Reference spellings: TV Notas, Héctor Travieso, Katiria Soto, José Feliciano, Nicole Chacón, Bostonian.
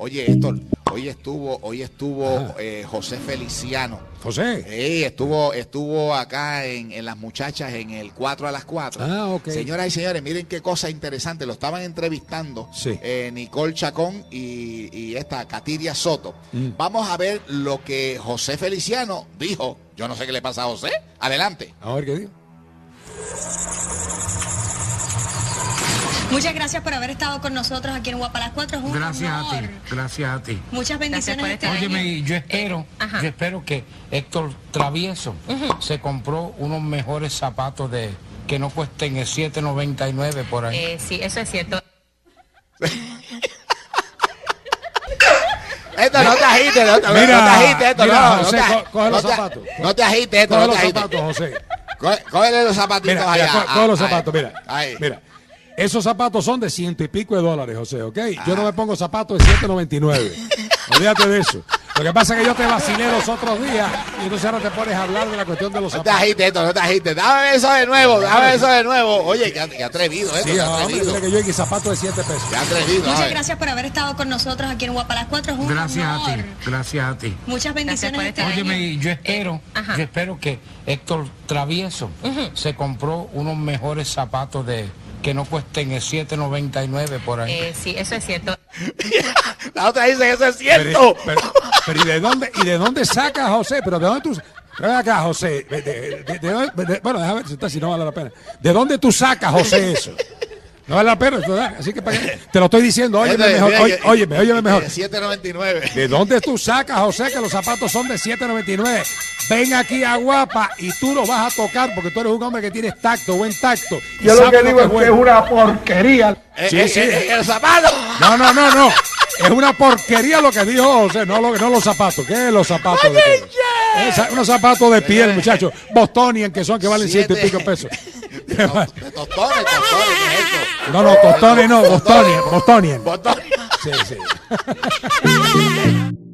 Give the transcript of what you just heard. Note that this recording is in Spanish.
Oye, Héctor, hoy estuvo José Feliciano. José. Sí, estuvo acá en Las Muchachas en el 4 a las 4. Ah, ok. Señoras y señores, miren qué cosa interesante. Lo estaban entrevistando Nicole Chacón y esta Katiria Soto. Vamos a ver lo que José Feliciano dijo. Yo no sé qué le pasa a José. Adelante. A ver qué dijo. Muchas gracias por haber estado con nosotros aquí en Guapa Las 4 Juntos. Gracias a ti, gracias a ti. Muchas bendiciones este año. Óyeme, yo espero que Héctor Travieso se compró unos mejores zapatos de que no cuesten el $7.99 por ahí. Sí, eso es cierto. Esto no te agites, no te agites, Héctor, no te agites. José. Cógele los zapatitos allá. Coge los zapatos, mira. Esos zapatos son de $100 y pico, José, ¿ok? Ah. Yo no me pongo zapatos de $7.99. Olvídate de eso. Lo que pasa es que yo te vacilé los otros días y entonces ahora te pones a hablar de la cuestión de los zapatos. No te agites, Héctor, no te agites. Dame eso de nuevo. Oye, qué atrevido, Héctor. Sí, hombre, que yo y zapatos de $7. Qué atrevido. Muchas gracias por haber estado con nosotros aquí en Guapa Las 4 Juntos. Gracias a ti. Muchas bendiciones este año. Óyeme, yo espero que Héctor Travieso se compró unos mejores zapatos de... que no cuesten el $7.99 por ahí. Sí, eso es cierto. La otra dice que eso es cierto. Pero ¿y de dónde sacas, José? Pero ¿de dónde tú? Trae acá, José. Bueno, déjame ver si no vale la pena. ¿De dónde tú sacas, José, eso? No vale la pena, ¿verdad? Así que para qué te lo estoy diciendo, óyeme mejor. De $7.99. ¿De dónde tú sacas, José, que los zapatos son de $7.99? Ven aquí a Guapa y tú lo vas a tocar porque tú eres un hombre que tienes tacto, buen tacto. Yo lo que digo es que es una porquería. El zapato. No. Es una porquería lo que dijo José, no los zapatos. ¿Qué es los zapatos? Unos zapatos de piel, muchachos. Bostonian, que son que valen $7 y pico pesos. Tostones, Bostonian. Sí.